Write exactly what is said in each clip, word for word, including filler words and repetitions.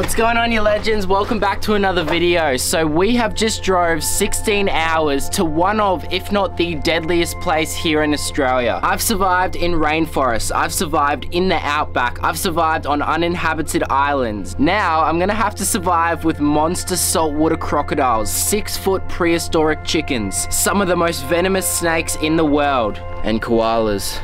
What's going on, you legends? Welcome back to another video. So we have just drove sixteen hours to one of, if not the deadliest place here in Australia. I've survived in rainforests. I've survived in the outback. I've survived on uninhabited islands. Now I'm gonna have to survive with monster saltwater crocodiles, six foot prehistoric chickens, some of the most venomous snakes in the world, and koalas.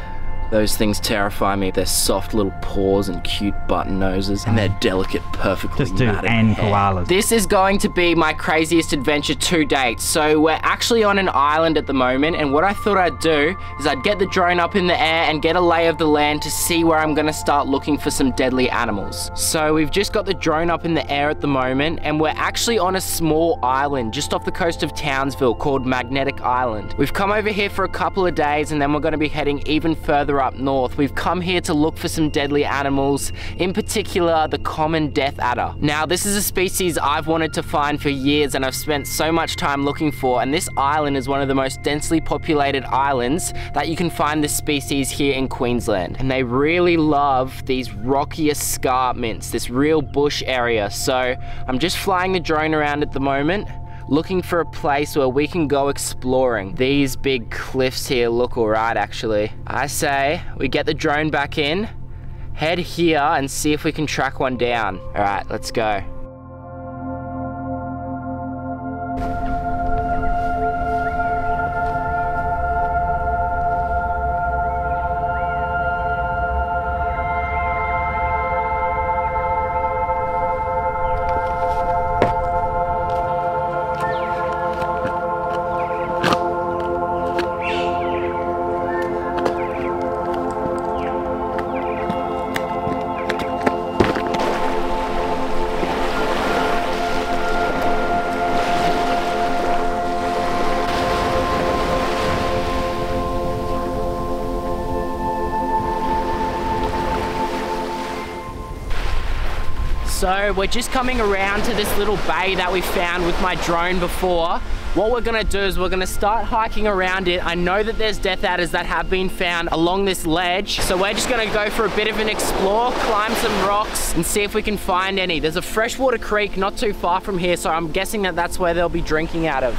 Those things terrify me. Their soft little paws and cute button noses and their delicate, perfectly Just do, matted and hair. Koalas. This is going to be my craziest adventure to date. So we're actually on an island at the moment, and what I thought I'd do is I'd get the drone up in the air and get a lay of the land to see where I'm gonna start looking for some deadly animals. So we've just got the drone up in the air at the moment, and we're actually on a small island just off the coast of Townsville called Magnetic Island. We've come over here for a couple of days, and then we're gonna be heading even further up north. We've come here to look for some deadly animals, in particular the common death adder. Now this is a species I've wanted to find for years and I've spent so much time looking for, and this island is one of the most densely populated islands that you can find this species here in Queensland. And they really love these rocky escarpments, this real bush area. So I'm just flying the drone around at the moment, looking for a place where we can go exploring. These big cliffs here look all right, actually. I say we get the drone back in, head here and see if we can track one down. All right, let's go. So we're just coming around to this little bay that we found with my drone before. What we're gonna do is we're gonna start hiking around it. I know that there's death adders that have been found along this ledge. So we're just gonna go for a bit of an explore, climb some rocks and see if we can find any. There's a freshwater creek not too far from here, so I'm guessing that that's where they'll be drinking out of.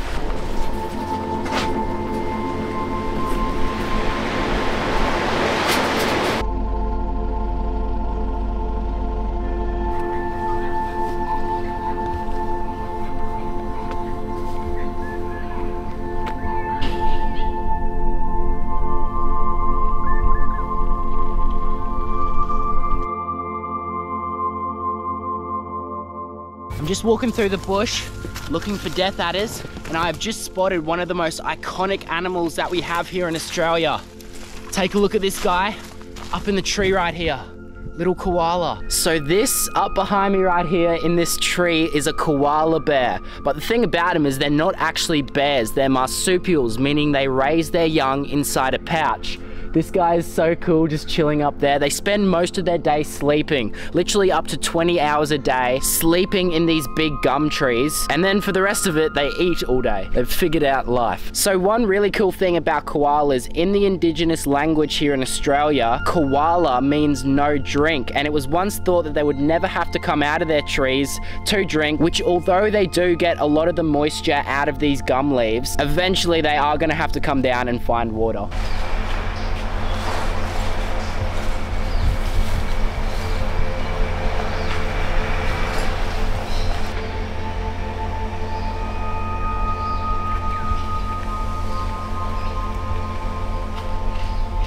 Just walking through the bush looking for death adders, and I've just spotted one of the most iconic animals that we have here in Australia. Take a look at this guy up in the tree right here. Little koala. So this up behind me right here in this tree is a koala bear. But the thing about them is they're not actually bears, they're marsupials, meaning they raise their young inside a pouch. This guy is so cool, just chilling up there. They spend most of their day sleeping, literally up to twenty hours a day, sleeping in these big gum trees. And then for the rest of it, they eat all day. They've figured out life. So one really cool thing about koalas, in the indigenous language here in Australia, koala means no drink. And it was once thought that they would never have to come out of their trees to drink, which although they do get a lot of the moisture out of these gum leaves, eventually they are gonna have to come down and find water.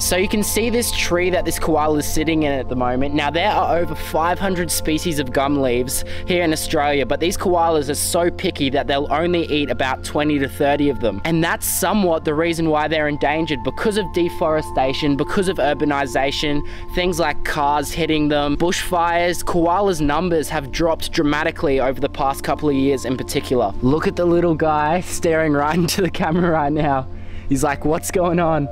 So you can see this tree that this koala is sitting in at the moment. Now there are over five hundred species of gum leaves here in Australia, but these koalas are so picky that they'll only eat about twenty to thirty of them. And that's somewhat the reason why they're endangered, because of deforestation, because of urbanization, things like cars hitting them, bushfires. Koalas' numbers have dropped dramatically over the past couple of years in particular. Look at the little guy staring right into the camera right now. He's like, what's going on?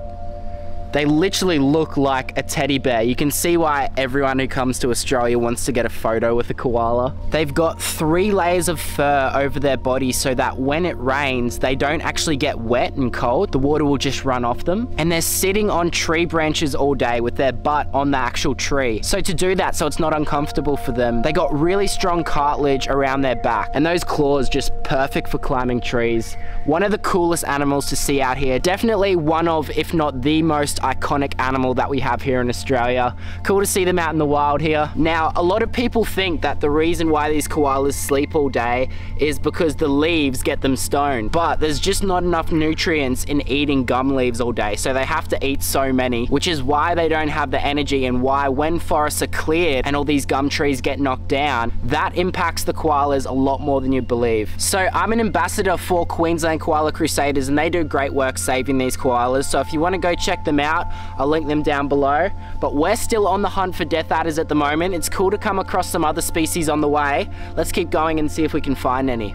They literally look like a teddy bear. You can see why everyone who comes to Australia wants to get a photo with a koala. They've got three layers of fur over their body so that when it rains, they don't actually get wet and cold. The water will just run off them. And they're sitting on tree branches all day with their butt on the actual tree. So to do that, so it's not uncomfortable for them, they got really strong cartilage around their back. And those claws just perfect for climbing trees. One of the coolest animals to see out here. Definitely one of, if not the most iconic animal that we have here in Australia. Cool to see them out in the wild here. Now, a lot of people think that the reason why these koalas sleep all day is because the leaves get them stoned, but there's just not enough nutrients in eating gum leaves all day, so they have to eat so many, which is why they don't have the energy and why when forests are cleared and all these gum trees get knocked down, that impacts the koalas a lot more than you believe. So I'm an ambassador for Queensland Koala Crusaders, and they do great work saving these koalas, so if you want to go check them out, Out. I'll link them down below. But we're still on the hunt for death adders at the moment. It's cool to come across some other species on the way. Let's keep going and see if we can find any.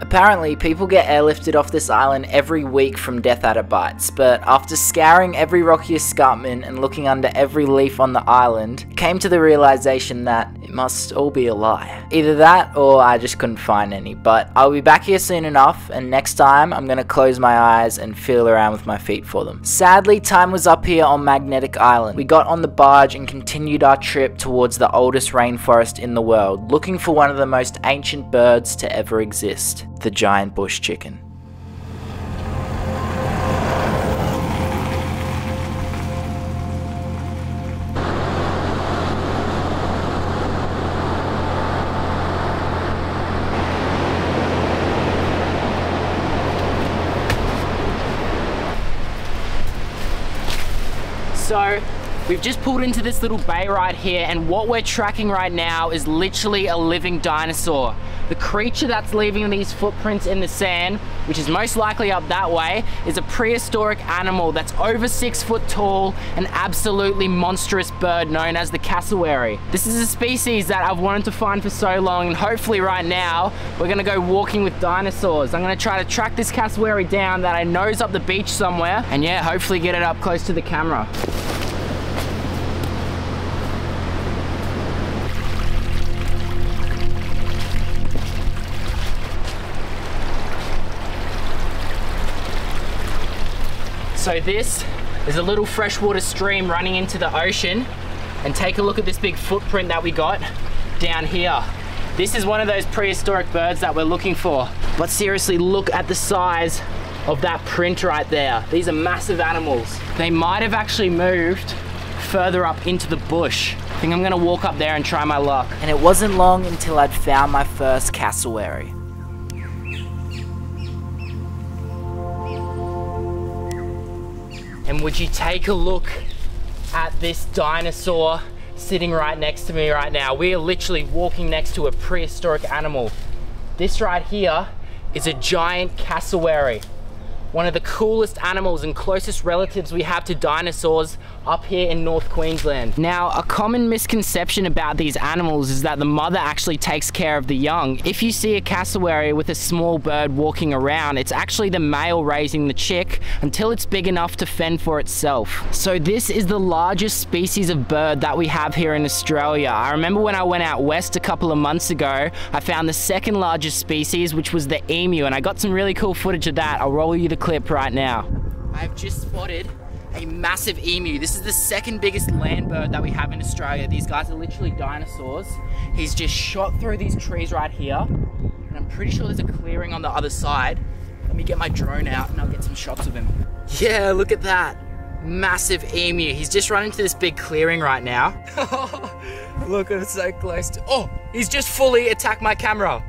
Apparently, people get airlifted off this island every week from death adder bites, but after scouring every rocky escarpment and looking under every leaf on the island, came to the realization that it must all be a lie. Either that, or I just couldn't find any, but I'll be back here soon enough, and next time I'm gonna close my eyes and feel around with my feet for them. Sadly, time was up here on Magnetic Island. We got on the barge and continued our trip towards the oldest rainforest in the world, looking for one of the most ancient birds to ever exist. The giant bush chicken. So we've just pulled into this little bay right here, and what we're tracking right now is literally a living dinosaur. The creature that's leaving these footprints in the sand, which is most likely up that way, is a prehistoric animal that's over six foot tall, an absolutely monstrous bird known as the cassowary. This is a species that I've wanted to find for so long, and hopefully right now, we're gonna go walking with dinosaurs. I'm gonna try to track this cassowary down that I know's up the beach somewhere, and yeah, hopefully get it up close to the camera. So this is a little freshwater stream running into the ocean, and take a look at this big footprint that we got down here. This is one of those prehistoric birds that we're looking for. But seriously, look at the size of that print right there. These are massive animals. They might have actually moved further up into the bush. I think I'm gonna walk up there and try my luck. And it wasn't long until I'd found my first cassowary. And would you take a look at this dinosaur sitting right next to me right now? We are literally walking next to a prehistoric animal. This right here is a giant cassowary. One of the coolest animals and closest relatives we have to dinosaurs up here in North Queensland. Now, a common misconception about these animals is that the mother actually takes care of the young. If you see a cassowary with a small bird walking around, it's actually the male raising the chick until it's big enough to fend for itself. So this is the largest species of bird that we have here in Australia. I remember when I went out west a couple of months ago, I found the second largest species, which was the emu, and I got some really cool footage of that. I'll roll you the clip right now. I've just spotted a massive emu. This is the second biggest land bird that we have in Australia. These guys are literally dinosaurs. He's just shot through these trees right here, and I'm pretty sure there's a clearing on the other side. Let me get my drone out and I'll get some shots of him. Yeah, look at that. Massive emu. He's just run into this big clearing right now. Look, I'm so close to... Oh, he's just fully attacked my camera.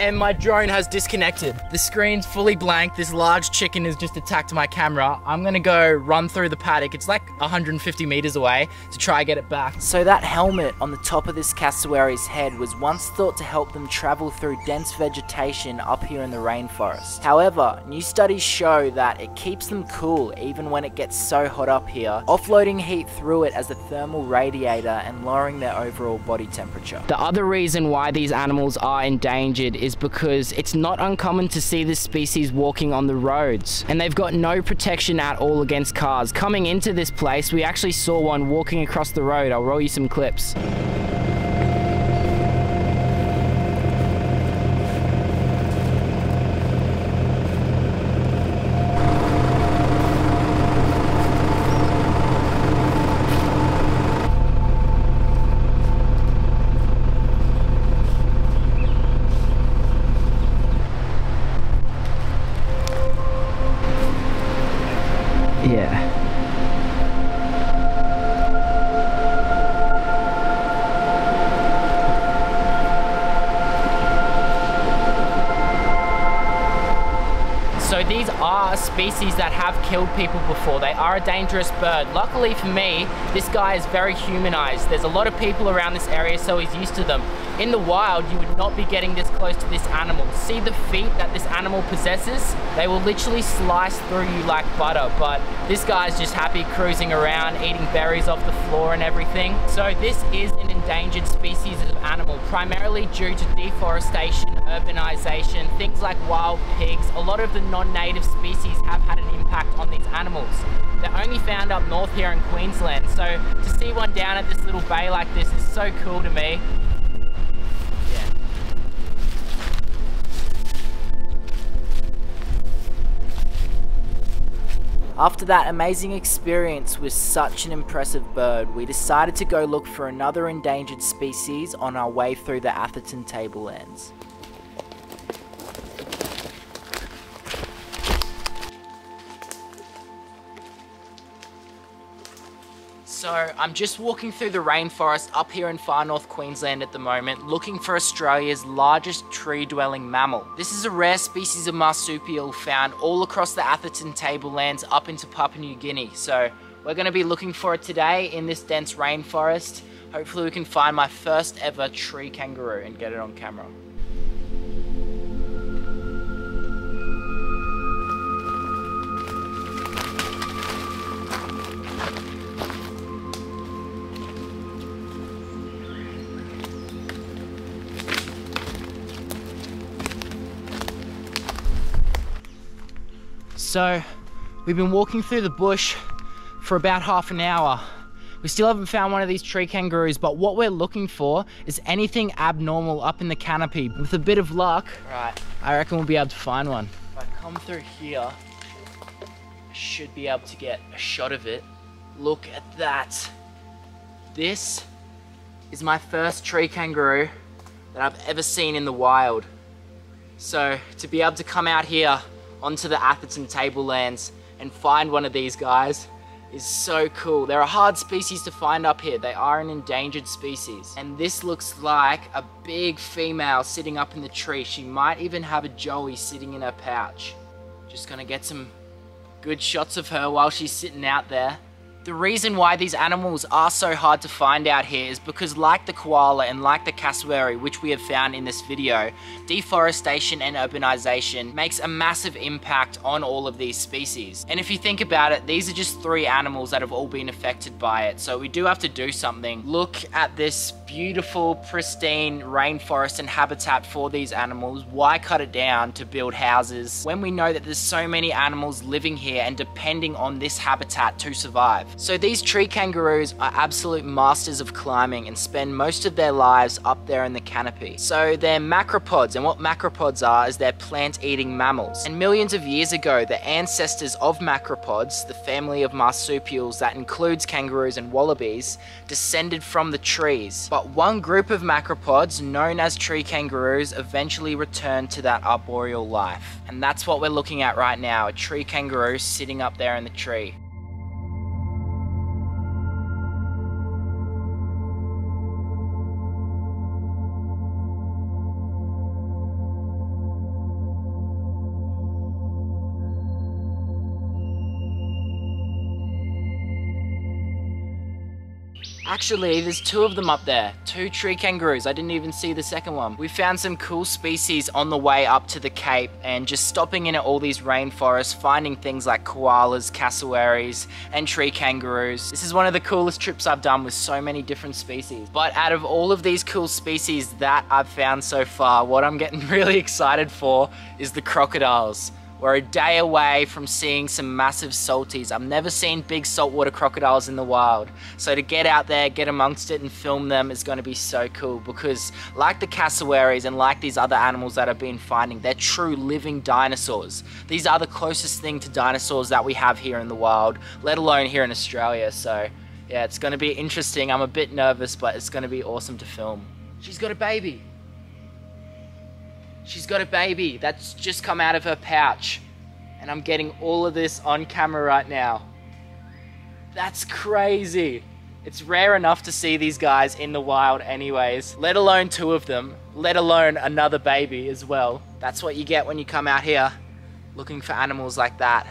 and my drone has disconnected. The screen's fully blank. This large chicken has just attacked my camera. I'm gonna go run through the paddock. It's like one hundred fifty meters away to try and get it back. So that helmet on the top of this cassowary's head was once thought to help them travel through dense vegetation up here in the rainforest. However, new studies show that it keeps them cool even when it gets so hot up here, offloading heat through it as a thermal radiator and lowering their overall body temperature. The other reason why these animals are endangered is because it's not uncommon to see this species walking on the roads, and they've got no protection at all against cars. Coming into this place, we actually saw one walking across the road. I'll roll you some clips. These are species that have killed people before. They are a dangerous bird. Luckily for me, this guy is very humanized. There's a lot of people around this area, so he's used to them. In the wild, you would not be getting this close to this animal. See the feet that this animal possesses? They will literally slice through you like butter, but this guy's just happy cruising around, eating berries off the floor and everything. So this is an endangered species of animal, primarily due to deforestation, urbanization, things like wild pigs. A lot of the non-native species have had an impact on these animals. They're only found up north here in Queensland, so to see one down at this little bay like this is so cool to me. After that amazing experience with such an impressive bird, we decided to go look for another endangered species on our way through the Atherton Tablelands. So I'm just walking through the rainforest up here in far north Queensland at the moment, looking for Australia's largest tree-dwelling mammal. This is a rare species of marsupial found all across the Atherton Tablelands up into Papua New Guinea. So we're going to be looking for it today in this dense rainforest. Hopefully we can find my first ever tree kangaroo and get it on camera. So we've been walking through the bush for about half an hour. We still haven't found one of these tree kangaroos, but what we're looking for is anything abnormal up in the canopy. With a bit of luck, right, I reckon we'll be able to find one. If I come through here, I should be able to get a shot of it. Look at that. This is my first tree kangaroo that I've ever seen in the wild. So to be able to come out here onto the Atherton Tablelands and find one of these guys is so cool. They're a hard species to find up here. They are an endangered species. And this looks like a big female sitting up in the tree. She might even have a joey sitting in her pouch. Just gonna get some good shots of her while she's sitting out there. The reason why these animals are so hard to find out here is because, like the koala and like the cassowary, which we have found in this video, deforestation and urbanization makes a massive impact on all of these species. And if you think about it, these are just three animals that have all been affected by it. So we do have to do something. Look at this beautiful, pristine rainforest and habitat for these animals. Why cut it down to build houses when we know that there's so many animals living here and depending on this habitat to survive? So these tree kangaroos are absolute masters of climbing and spend most of their lives up there in the canopy. So they're macropods, and what macropods are is they're plant-eating mammals. And millions of years ago, the ancestors of macropods, the family of marsupials that includes kangaroos and wallabies, descended from the trees. But one group of macropods, known as tree kangaroos, eventually returned to that arboreal life. And that's what we're looking at right now, a tree kangaroo sitting up there in the tree. Actually, there's two of them up there. Two tree kangaroos. I didn't even see the second one. We found some cool species on the way up to the Cape and just stopping in at all these rainforests, finding things like koalas, cassowaries, and tree kangaroos. This is one of the coolest trips I've done with so many different species. But out of all of these cool species that I've found so far, what I'm getting really excited for is the crocodiles. We're a day away from seeing some massive salties. I've never seen big saltwater crocodiles in the wild. So to get out there, get amongst it and film them is gonna be so cool because like the cassowaries and like these other animals that I've been finding, they're true living dinosaurs. These are the closest thing to dinosaurs that we have here in the wild, let alone here in Australia. So yeah, it's gonna be interesting. I'm a bit nervous, but it's gonna be awesome to film. She's got a baby. She's got a baby that's just come out of her pouch. And I'm getting all of this on camera right now. That's crazy. It's rare enough to see these guys in the wild anyways, let alone two of them, let alone another baby as well. That's what you get when you come out here looking for animals like that.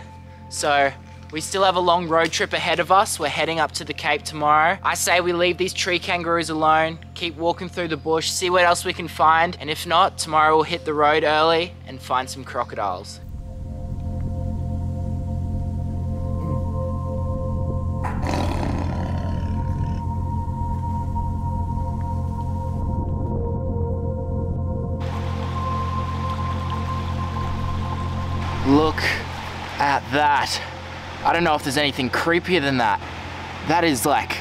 So we still have a long road trip ahead of us. We're heading up to the Cape tomorrow. I say we leave these tree kangaroos alone, keep walking through the bush, see what else we can find. And if not, tomorrow we'll hit the road early and find some crocodiles. Look at that. I don't know if there's anything creepier than that. That is like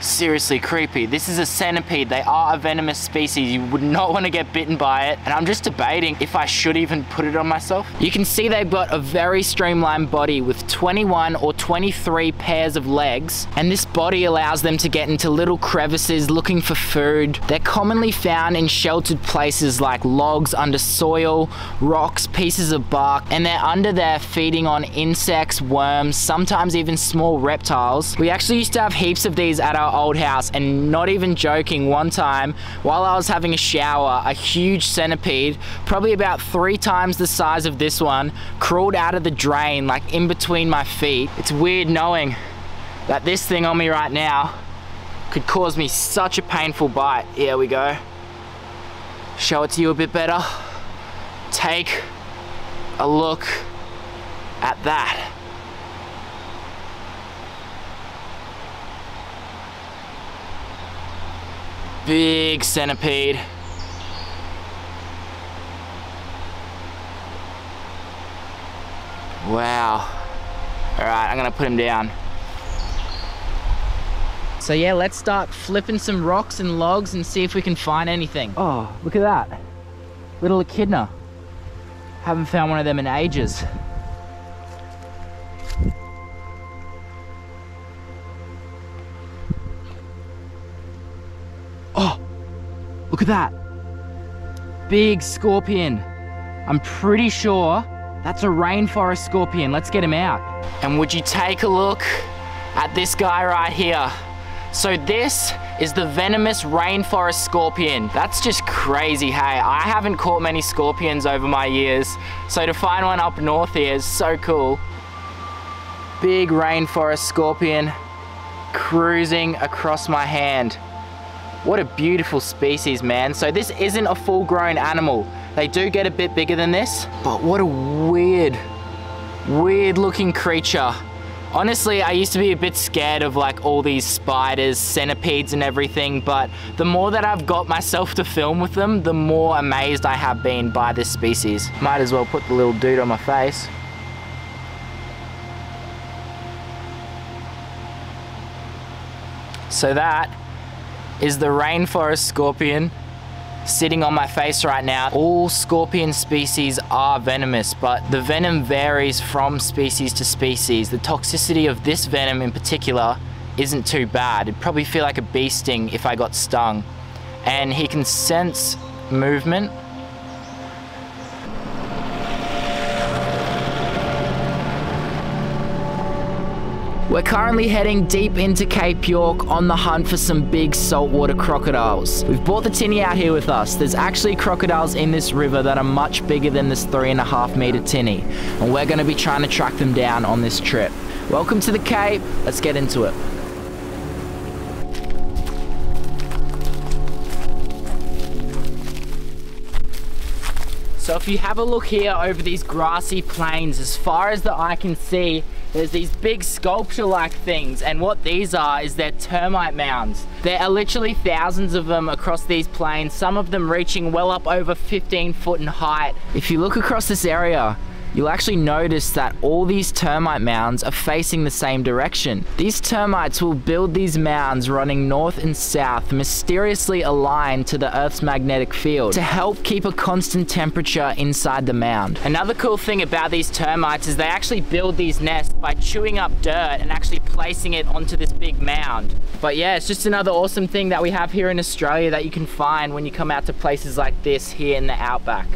seriously creepy. This is a centipede. They are a venomous species. You would not want to get bitten by it. And I'm just debating if I should even put it on myself. You can see they've got a very streamlined body with twenty-one or twenty-three pairs of legs. And this body allows them to get into little crevices looking for food. They're commonly found in sheltered places like logs, under soil, rocks, pieces of bark. And they're under there feeding on insects, worms, sometimes even small reptiles. We actually used to have heaps of these at our old house, and not even joking, one time while I was having a shower, a huge centipede, probably about three times the size of this one, crawled out of the drain like in between my feet. It's weird knowing that this thing on me right now could cause me such a painful bite. Here we go. Show it to you a bit better. Take a look at that. Big centipede. Wow. All right, I'm gonna put him down. So yeah, let's start flipping some rocks and logs and see if we can find anything. Oh, look at that. Little echidna. Haven't found one of them in ages. Look at that, big scorpion. I'm pretty sure that's a rainforest scorpion. Let's get him out. And would you take a look at this guy right here? So this is the venomous rainforest scorpion. That's just crazy, hey. I haven't caught many scorpions over my years, so to find one up north here is so cool. Big rainforest scorpion cruising across my hand. What a beautiful species, man. So this isn't a full-grown animal. They do get a bit bigger than this, but what a weird, weird looking creature. Honestly, I used to be a bit scared of like all these spiders, centipedes and everything, but the more that I've got myself to film with them, the more amazed I have been by this species. Might as well put the little dude on my face. So that is the rainforest scorpion sitting on my face right now. All scorpion species are venomous, but the venom varies from species to species. The toxicity of this venom in particular isn't too bad. It'd probably feel like a bee sting if I got stung. And he can sense movement. We're currently heading deep into Cape York on the hunt for some big saltwater crocodiles. We've brought the tinny out here with us. There's actually crocodiles in this river that are much bigger than this three and a half meter tinny. And we're gonna be trying to track them down on this trip. Welcome to the Cape, let's get into it. if you have a look here over these grassy plains, as far as the eye can see, there's these big sculpture-like things, and what these are is they're termite mounds. There are literally thousands of them across these plains, some of them reaching well up over fifteen foot in height. If you look across this area, you'll actually notice that all these termite mounds are facing the same direction. These termites will build these mounds running north and south, mysteriously aligned to the Earth's magnetic field, to help keep a constant temperature inside the mound. Another cool thing about these termites is they actually build these nests by chewing up dirt and actually placing it onto this big mound. But yeah, it's just another awesome thing that we have here in Australia that you can find when you come out to places like this here in the outback.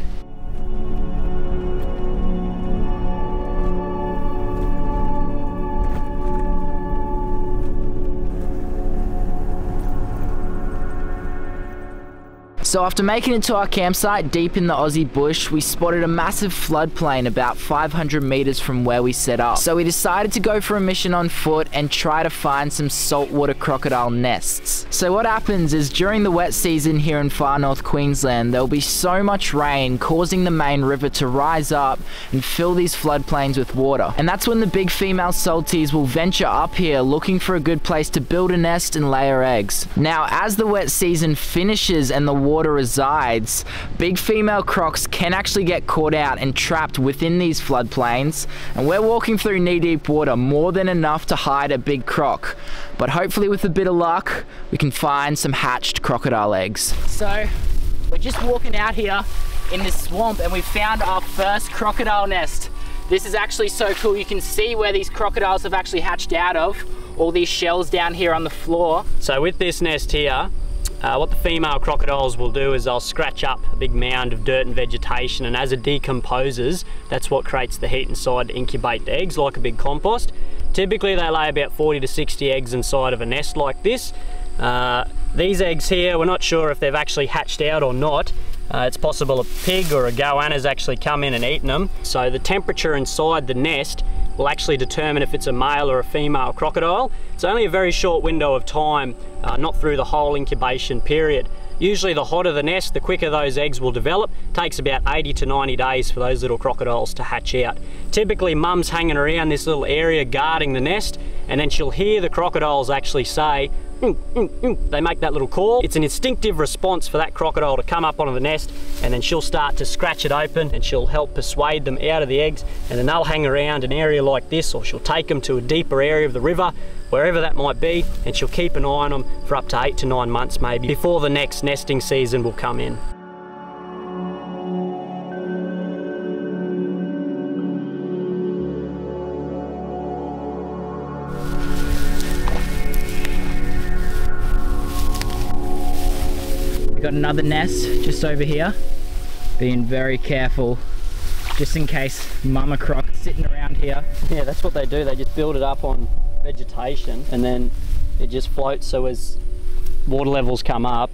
So after making it to our campsite deep in the Aussie bush, we spotted a massive floodplain about five hundred meters from where we set up. So we decided to go for a mission on foot and try to find some saltwater crocodile nests. So what happens is during the wet season here in far north Queensland, there'll be so much rain causing the main river to rise up and fill these floodplains with water. And that's when the big female salties will venture up here looking for a good place to build a nest and lay her eggs. Now, as the wet season finishes and the water resides, big female crocs can actually get caught out and trapped within these floodplains, and we're walking through knee-deep water, more than enough to hide a big croc. But hopefully with a bit of luck, we can find some hatched crocodile eggs. So we're just walking out here in this swamp and we found our first crocodile nest. This is actually so cool. You can see where these crocodiles have actually hatched out of, all these shells down here on the floor. So with this nest here, Uh, what the female crocodiles will do is they'll scratch up a big mound of dirt and vegetation, and as it decomposes, that's what creates the heat inside to incubate the eggs like a big compost. Typically they lay about forty to sixty eggs inside of a nest like this. Uh, these eggs here, we're not sure if they've actually hatched out or not. Uh, it's possible a pig or a goanna's actually come in and eaten them. So the temperature inside the nest will actually determine if it's a male or a female crocodile. It's only a very short window of time, uh, not through the whole incubation period. Usually the hotter the nest, the quicker those eggs will develop. It takes about eighty to ninety days for those little crocodiles to hatch out. Typically mum's hanging around this little area guarding the nest, and then she'll hear the crocodiles actually say, mm, mm, mm. They make that little call. It's an instinctive response for that crocodile to come up onto the nest, and then she'll start to scratch it open and she'll help persuade them out of the eggs, and then they'll hang around an area like this, or she'll take them to a deeper area of the river, wherever that might be, and she'll keep an eye on them for up to eight to nine months maybe before the next nesting season will come in. Got another nest just over here, being very careful just in case mama croc sitting around here. Yeah, that's what they do, they just build it up on vegetation and then it just floats, so as water levels come up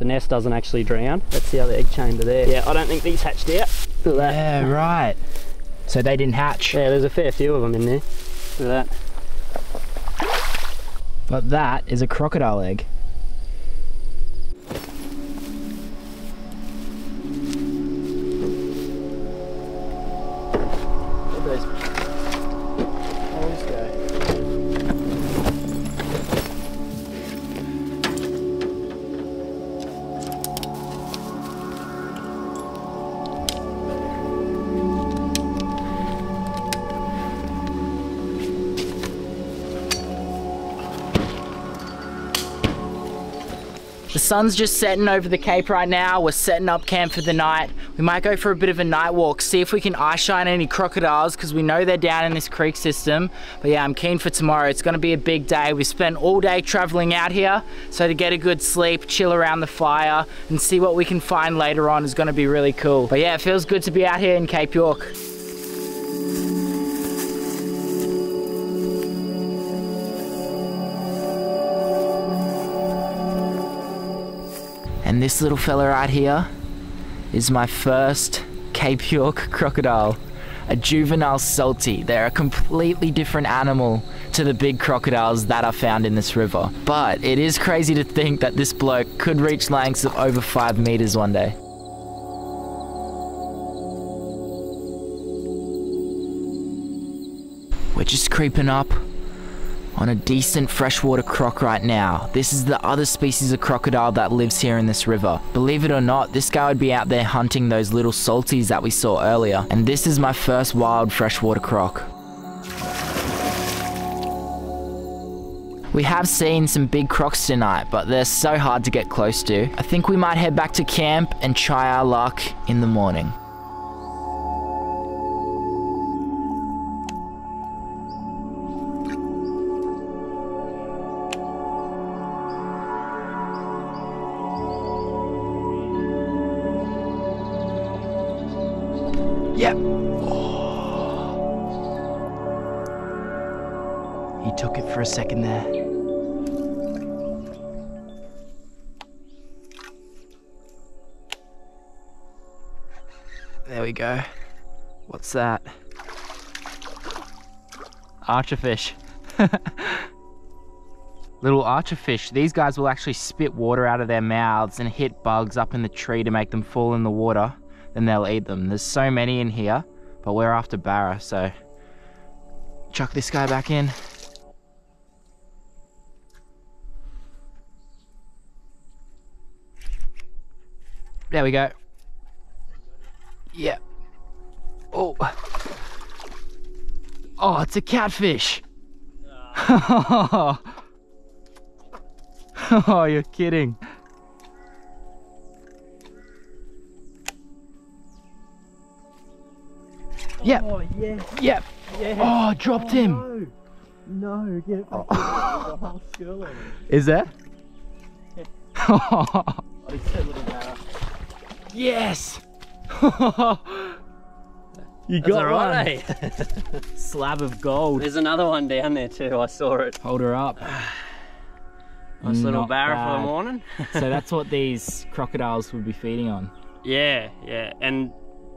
the nest doesn't actually drown. That's the other egg chamber there. Yeah, I don't think these hatched out. Look at that. Yeah, right, so they didn't hatch. Yeah, there's a fair few of them in there. Look at that. But that is a crocodile egg. The sun's just setting over the Cape right now. We're setting up camp for the night. We might go for a bit of a night walk, see if we can eye shine any crocodiles, because we know they're down in this creek system. But yeah, I'm keen for tomorrow. It's gonna be a big day. We spent all day traveling out here, so to get a good sleep, chill around the fire, and see what we can find later on is gonna be really cool. But yeah, it feels good to be out here in Cape York. And this little fella right here is my first Cape York crocodile, a juvenile salty. They're a completely different animal to the big crocodiles that are found in this river. But it is crazy to think that this bloke could reach lengths of over five meters one day. just creeping up on a decent freshwater croc right now. This is the other species of crocodile that lives here in this river. Believe it or not, this guy would be out there hunting those little salties that we saw earlier. And this is my first wild freshwater croc. We have seen some big crocs tonight, but they're so hard to get close to. I think we might head back to camp and try our luck in the morning. Yep. Oh. He took it for a second there. There we go. What's that? Archerfish. Little archerfish. These guys will actually spit water out of their mouths and hit bugs up in the tree to make them fall in the water. And they'll eat them. There's so many in here, but we're after Barra, so chuck this guy back in. There we go. Yeah. Oh. Oh, it's a catfish. Oh, oh you're kidding. Yep. Oh, yes. Yep. Yes. Oh, dropped oh, him. No, no get it back. Oh. The whole school on him. Is there? Oh, it's so little Barra. Yes. You got that's all right, one. Eh? Slab of gold. There's another one down there too. I saw it. Hold her up. Nice little Barra for the morning. So that's what these crocodiles would be feeding on. Yeah, yeah, and.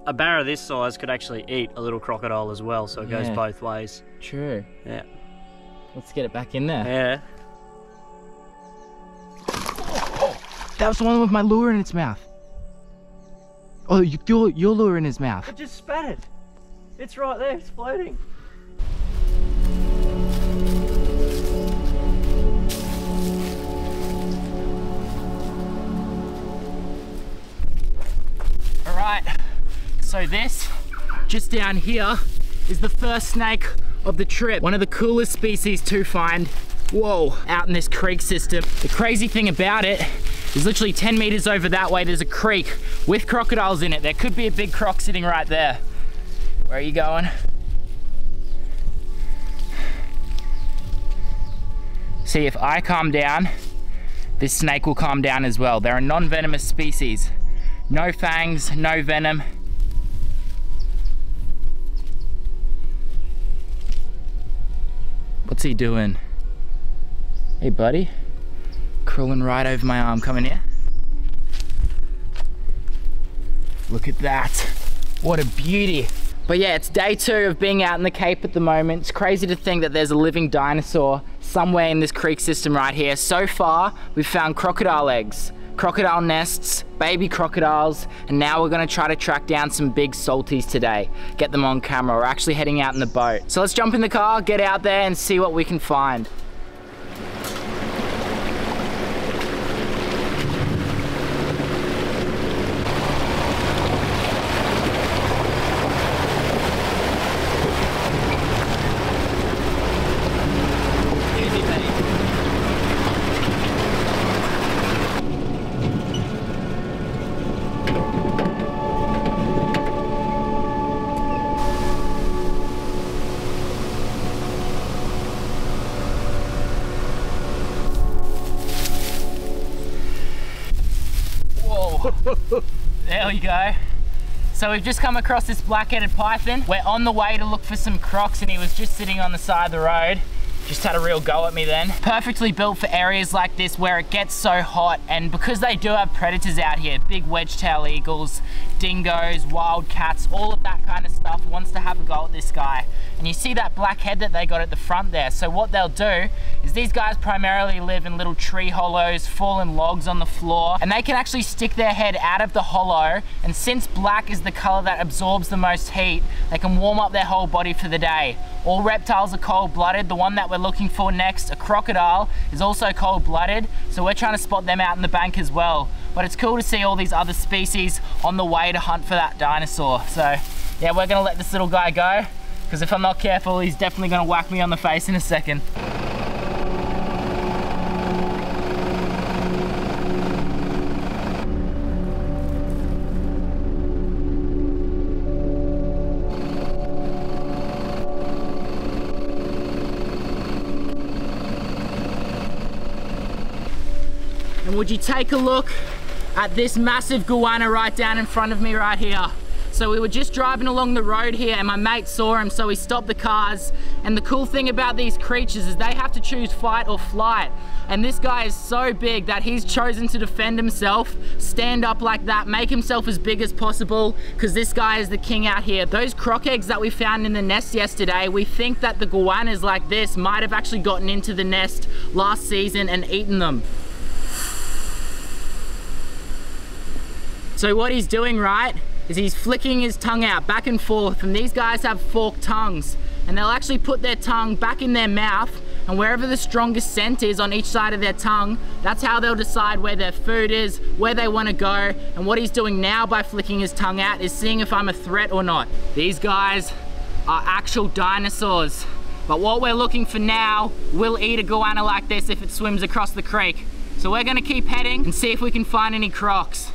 A Barra this size could actually eat a little crocodile as well, so it yeah. goes both ways. True. Yeah. Let's get it back in there. Yeah. Oh, oh, that was the one with my lure in its mouth. Oh, you, your, your lure in his mouth. I just spat it. It's right there, it's floating. All right. So this, just down here, is the first snake of the trip. One of the coolest species to find, whoa, out in this creek system. The crazy thing about it is literally ten meters over that way, there's a creek with crocodiles in it. There could be a big croc sitting right there. Where are you going? See, if I calm down, this snake will calm down as well. They're a non-venomous species. No fangs, no venom. What's he doing? Hey buddy, crawling right over my arm, come in here. Look at that, what a beauty. But yeah, it's day two of being out in the Cape at the moment. It's crazy to think that there's a living dinosaur somewhere in this creek system right here. So far, we've found crocodile eggs, crocodile nests, baby crocodiles, and now we're gonna try to track down some big salties today, get them on camera. We're actually heading out in the boat. So let's jump in the car, get out there and see what we can find. There we go. So we've just come across this black-headed python. We're on the way to look for some crocs and he was just sitting on the side of the road. Just had a real go at me then. Perfectly built for areas like this where it gets so hot, and because they do have predators out here, big wedge-tail eagles, dingoes, wild cats, all of that kind of stuff wants to have a go at this guy. And you see that black head that they got at the front there. So what they'll do is these guys primarily live in little tree hollows, fallen logs on the floor, and they can actually stick their head out of the hollow, and since black is the color that absorbs the most heat, they can warm up their whole body for the day. All reptiles are cold-blooded. The one that we're looking for next, a crocodile, is also cold-blooded, so we're trying to spot them out in the bank as well. But it's cool to see all these other species on the way to hunt for that dinosaur. So yeah, we're gonna let this little guy go, because if I'm not careful, he's definitely gonna whack me on the face in a second. And would you take a look at this massive goanna right down in front of me right here. So we were just driving along the road here and my mate saw him, so we stopped the cars. And the cool thing about these creatures is they have to choose fight or flight. And this guy is so big that he's chosen to defend himself, stand up like that, make himself as big as possible, because this guy is the king out here. Those croc eggs that we found in the nest yesterday, we think that the goannas like this might have actually gotten into the nest last season and eaten them. So what he's doing, right, is he's flicking his tongue out back and forth, and these guys have forked tongues, and they'll actually put their tongue back in their mouth, and wherever the strongest scent is on each side of their tongue, that's how they'll decide where their food is, where they want to go. And what he's doing now by flicking his tongue out is seeing if I'm a threat or not. These guys are actual dinosaurs, but what we're looking for now will eat a goanna like this if it swims across the creek. So we're going to keep heading and see if we can find any crocs.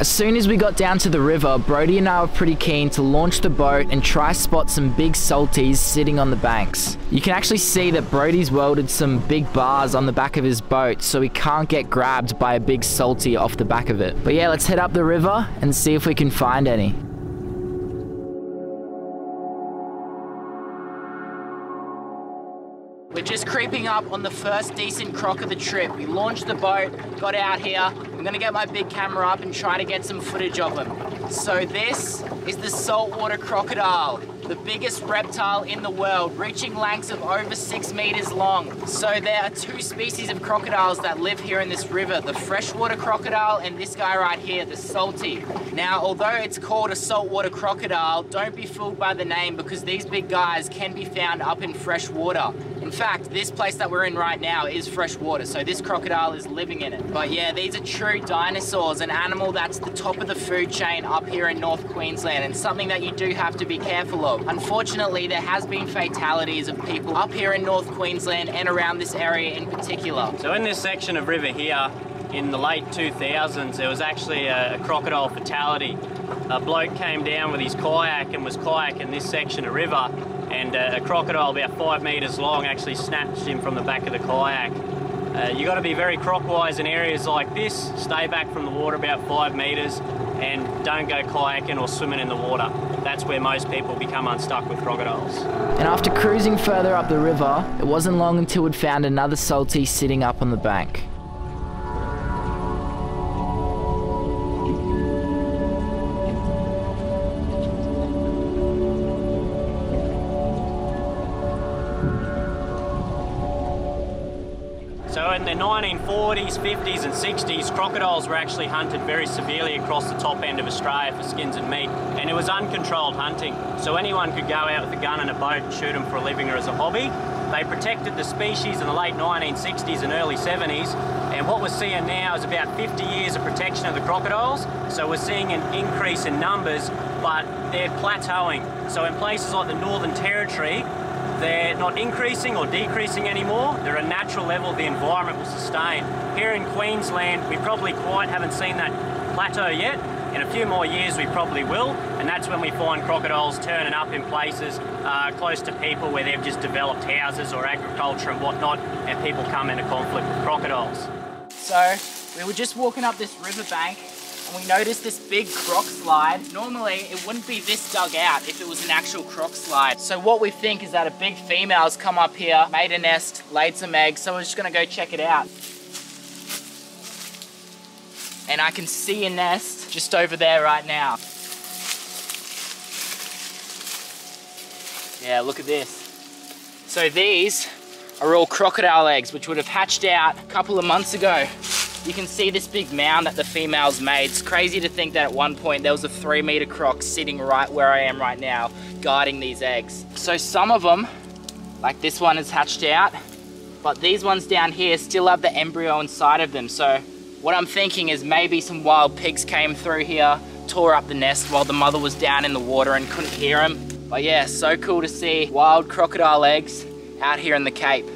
As soon as we got down to the river, Brody and I were pretty keen to launch the boat and try spot some big salties sitting on the banks. You can actually see that Brody's welded some big bars on the back of his boat so he can't get grabbed by a big salty off the back of it. But yeah, let's head up the river and see if we can find any. We're just creeping up on the first decent croc of the trip. We launched the boat, got out here. I'm gonna get my big camera up and try to get some footage of him. So this is the saltwater crocodile, the biggest reptile in the world, reaching lengths of over six meters long. So there are two species of crocodiles that live here in this river, the freshwater crocodile and this guy right here, the salty. Now, although it's called a saltwater crocodile, don't be fooled by the name, because these big guys can be found up in fresh water. In fact, this place that we're in right now is fresh water, so this crocodile is living in it. But yeah, these are true dinosaurs, an animal that's the top of the food chain up here in North Queensland, and something that you do have to be careful of. Unfortunately, there has been fatalities of people up here in North Queensland and around this area in particular. So in this section of river here, in the late two thousands, there was actually a, a crocodile fatality. A bloke came down with his kayak and was kayaking this section of river, and a crocodile about five metres long actually snatched him from the back of the kayak. Uh, you got to be very croc-wise in areas like this. Stay back from the water about five metres and don't go kayaking or swimming in the water. That's where most people become unstuck with crocodiles. And after cruising further up the river, it wasn't long until we'd found another salty sitting up on the bank. So in the nineteen forties, fifties and sixties, crocodiles were actually hunted very severely across the top end of Australia for skins and meat, and it was uncontrolled hunting. So anyone could go out with a gun and a boat and shoot them for a living or as a hobby. They protected the species in the late nineteen sixties and early seventies, and what we're seeing now is about fifty years of protection of the crocodiles, so we're seeing an increase in numbers, but they're plateauing. So in places like the Northern Territory, they're not increasing or decreasing anymore. They're a natural level the environment will sustain. Here in Queensland, we probably quite haven't seen that plateau yet. In a few more years, we probably will. And that's when we find crocodiles turning up in places uh, close to people where they've just developed houses or agriculture and whatnot, and people come into conflict with crocodiles. So we were just walking up this riverbank, and we noticed this big croc slide. Normally, it wouldn't be this dug out if it was an actual croc slide. So what we think is that a big female's come up here, made a nest, laid some eggs, so we're just gonna go check it out. And I can see a nest just over there right now. Yeah, look at this. So these are all crocodile eggs, which would have hatched out a couple of months ago. You can see this big mound that the females made. It's crazy to think that at one point there was a three meter croc sitting right where I am right now, guarding these eggs. So some of them, like this one, is hatched out, but these ones down here still have the embryo inside of them. So what I'm thinking is maybe some wild pigs came through here, tore up the nest while the mother was down in the water and couldn't hear them. But yeah, so cool to see wild crocodile eggs out here in the Cape.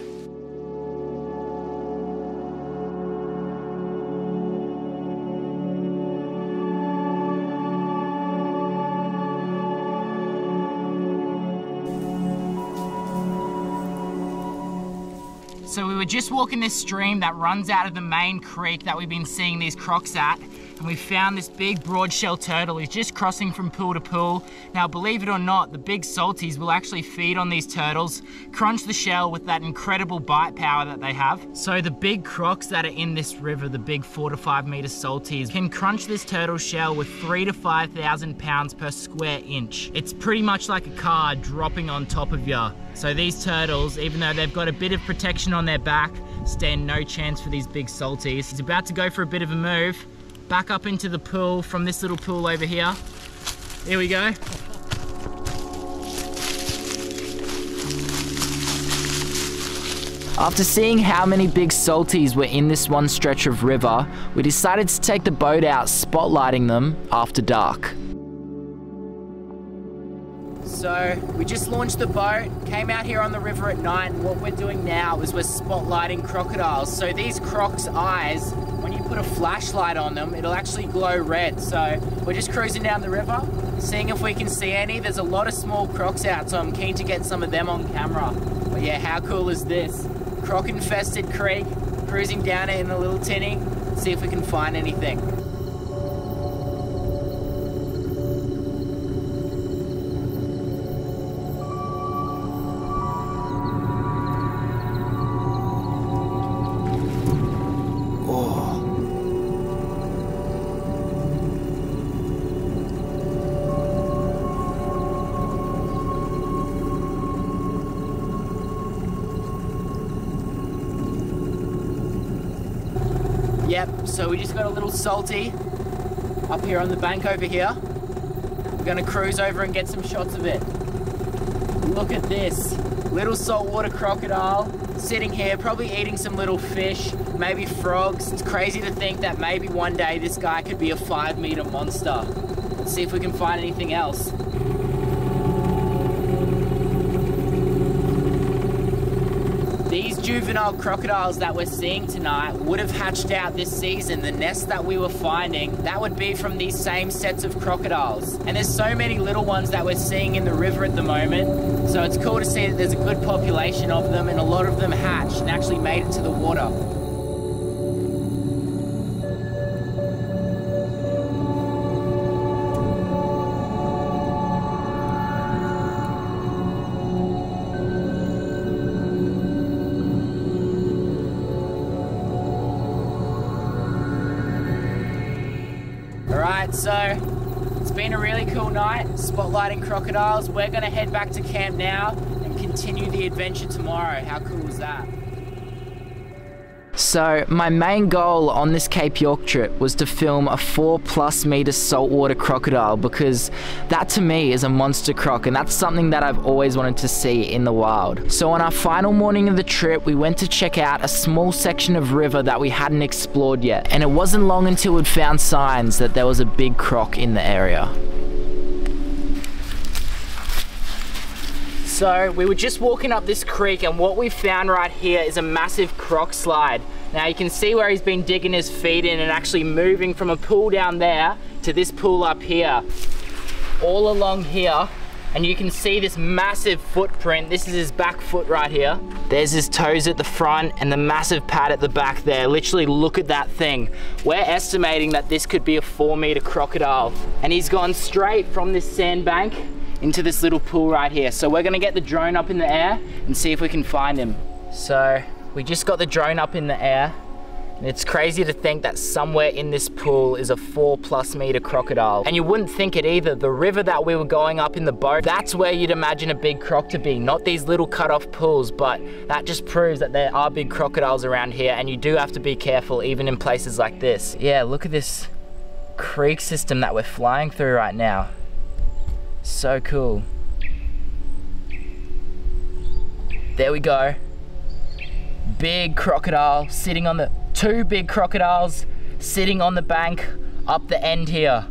So we were just walking this stream that runs out of the main creek that we've been seeing these crocs at, and we found this big broad-shell turtle. He's just crossing from pool to pool. Now, believe it or not, the big salties will actually feed on these turtles, crunch the shell with that incredible bite power that they have. So the big crocs that are in this river, the big four to five meter salties, can crunch this turtle shell with three to five thousand pounds per square inch. It's pretty much like a car dropping on top of you. So these turtles, even though they've got a bit of protection on their back, stand no chance for these big salties. He's about to go for a bit of a move, back up into the pool from this little pool over here. Here we go. After seeing how many big salties were in this one stretch of river, we decided to take the boat out spotlighting them after dark. So we just launched the boat, came out here on the river at night, and what we're doing now is we're spotlighting crocodiles. So these crocs' eyes, when you put a flashlight on them, it'll actually glow red. So we're just cruising down the river, seeing if we can see any. There's a lot of small crocs out, so I'm keen to get some of them on camera. But yeah, how cool is this? Croc-infested creek, cruising down it in a little tinny, see if we can find anything. Yep, so we just got a little salty up here on the bank over here. We're gonna cruise over and get some shots of it. Look at this, little saltwater crocodile sitting here, probably eating some little fish, maybe frogs. It's crazy to think that maybe one day this guy could be a five meter monster. Let's see if we can find anything else. These juvenile crocodiles that we're seeing tonight would have hatched out this season. The nest that we were finding, that would be from these same sets of crocodiles. And there's so many little ones that we're seeing in the river at the moment. So it's cool to see that there's a good population of them, and a lot of them hatched and actually made it to the water. So it's been a really cool night spotlighting crocodiles. We're gonna head back to camp now and continue the adventure tomorrow. How cool was that? So my main goal on this Cape York trip was to film a four plus meter saltwater crocodile, because that to me is a monster croc, and that's something that I've always wanted to see in the wild. So on our final morning of the trip, we went to check out a small section of river that we hadn't explored yet, and it wasn't long until we'd found signs that there was a big croc in the area. So we were just walking up this creek, and what we found right here is a massive croc slide. Now you can see where he's been digging his feet in and actually moving from a pool down there to this pool up here, all along here. And you can see this massive footprint. This is his back foot right here. There's his toes at the front and the massive pad at the back there. Literally look at that thing. We're estimating that this could be a four meter crocodile. And he's gone straight from this sandbank into this little pool right here. So we're gonna get the drone up in the air and see if we can find him. So we just got the drone up in the air. It's crazy to think that somewhere in this pool is a four plus meter crocodile. And you wouldn't think it either. The river that we were going up in the boat, that's where you'd imagine a big croc to be, not these little cut off pools, but that just proves that there are big crocodiles around here and you do have to be careful even in places like this. Yeah, look at this creek system that we're flying through right now. So cool. There we go. Big crocodile sitting on the, two big crocodiles sitting on the bank up the end here.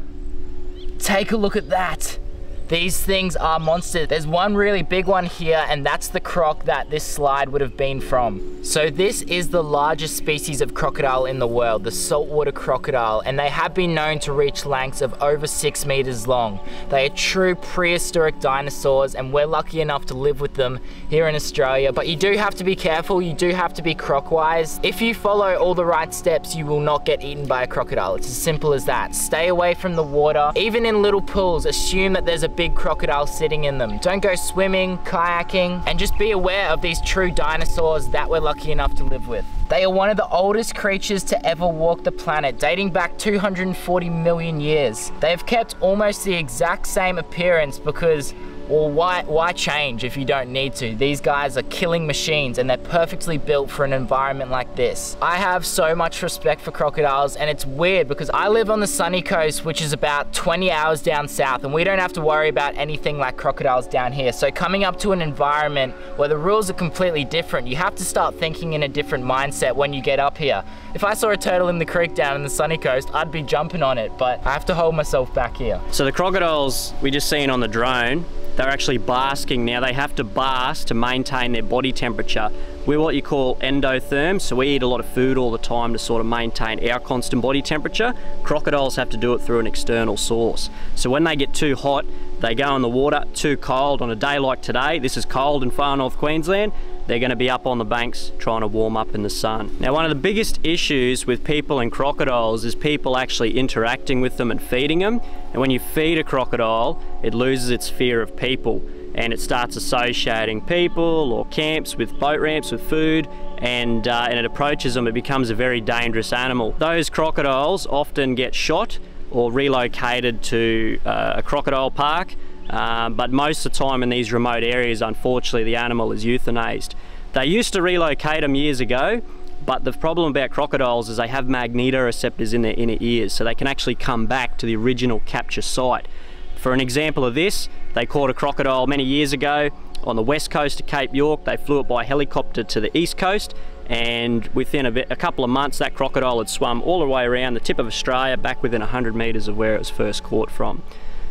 Take a look at that. These things are monsters. There's one really big one here and that's the croc that this slide would have been from. So this is the largest species of crocodile in the world, the saltwater crocodile, and they have been known to reach lengths of over six meters long. They are true prehistoric dinosaurs and we're lucky enough to live with them here in Australia, but you do have to be careful. You do have to be croc-wise. If you follow all the right steps, you will not get eaten by a crocodile. It's as simple as that. Stay away from the water. Even in little pools, assume that there's a big crocodile sitting in them. Don't go swimming, kayaking, and just be aware of these true dinosaurs that we're lucky enough to live with. They are one of the oldest creatures to ever walk the planet, dating back two hundred forty million years. They have kept almost the exact same appearance because, well, why, why change if you don't need to? These guys are killing machines and they're perfectly built for an environment like this. I have so much respect for crocodiles, and it's weird because I live on the sunny coast, which is about twenty hours down south, and we don't have to worry about anything like crocodiles down here. So coming up to an environment where the rules are completely different, you have to start thinking in a different mindset when you get up here. If I saw a turtle in the creek down in the sunny coast, I'd be jumping on it, but I have to hold myself back here. So the crocodiles we just seen on the drone, they're actually basking now. They have to bask to maintain their body temperature. We're what you call endotherms, so we eat a lot of food all the time to sort of maintain our constant body temperature. Crocodiles have to do it through an external source. So when they get too hot, they go in the water. Too cold on a day like today, this is cold in far north Queensland, they're going to be up on the banks trying to warm up in the sun. Now, one of the biggest issues with people and crocodiles is people actually interacting with them and feeding them. And when you feed a crocodile, it loses its fear of people and it starts associating people or camps with boat ramps with food, and uh, and it approaches them. It becomes a very dangerous animal. Those crocodiles often get shot or relocated to uh, a crocodile park, uh, but most of the time in these remote areas, unfortunately, the animal is euthanized. They used to relocate them years ago, but the problem about crocodiles is they have magnetoreceptors in their inner ears, so they can actually come back to the original capture site. For an example of this, they caught a crocodile many years ago on the west coast of Cape York. They flew it by helicopter to the east coast, and within a, bit, a couple of months that crocodile had swum all the way around the tip of Australia back within one hundred metres of where it was first caught from.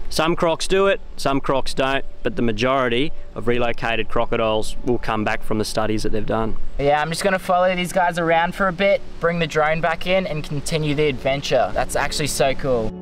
Some crocs do it, some crocs don't, but the majority of relocated crocodiles will come back from the studies that they've done. Yeah, I'm just gonna follow these guys around for a bit, bring the drone back in and continue the adventure. That's actually so cool.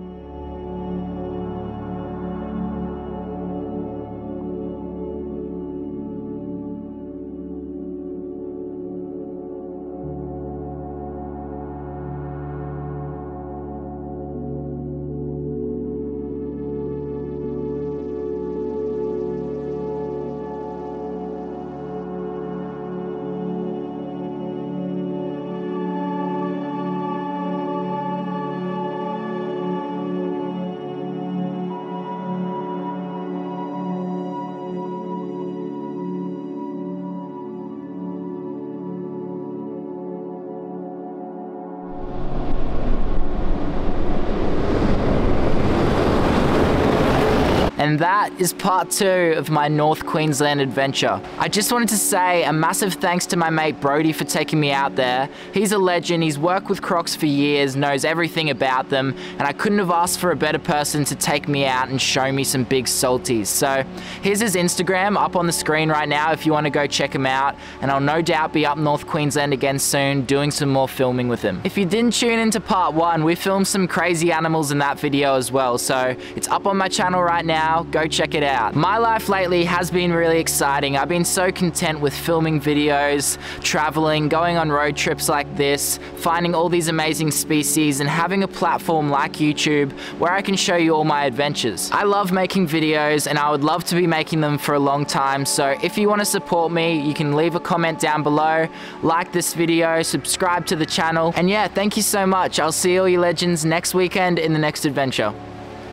And that is part two of my North Queensland adventure. I just wanted to say a massive thanks to my mate Brody for taking me out there. He's a legend, he's worked with crocs for years, knows everything about them, and I couldn't have asked for a better person to take me out and show me some big salties. So here's his Instagram up on the screen right now if you want to go check him out, and I'll no doubt be up North Queensland again soon doing some more filming with him. If you didn't tune into part one, we filmed some crazy animals in that video as well, so it's up on my channel right now. now, go check it out. My life lately has been really exciting. I've been so content with filming videos, traveling, going on road trips like this, finding all these amazing species, and having a platform like YouTube where I can show you all my adventures. I love making videos and I would love to be making them for a long time, so if you want to support me, you can leave a comment down below, like this video, subscribe to the channel, and yeah, thank you so much. I'll see all you legends next weekend in the next adventure.